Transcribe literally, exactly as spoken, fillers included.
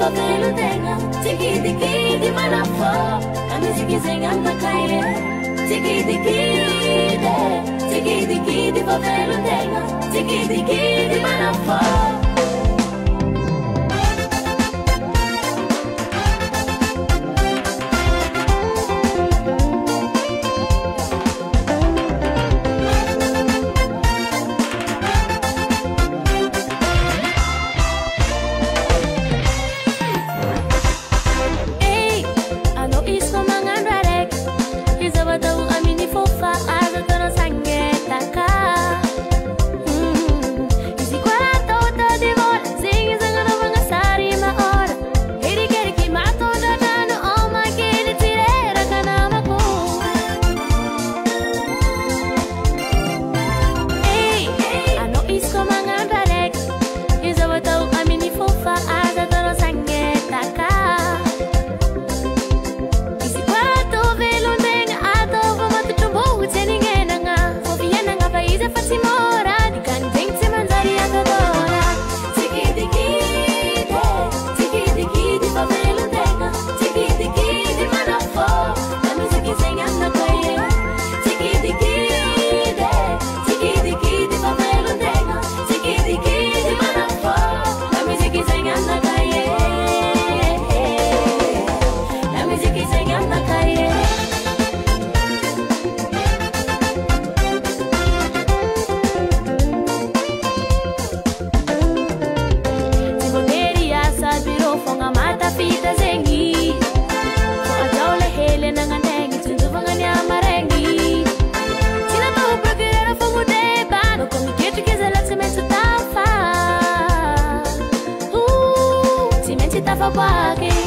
Tiki Bye.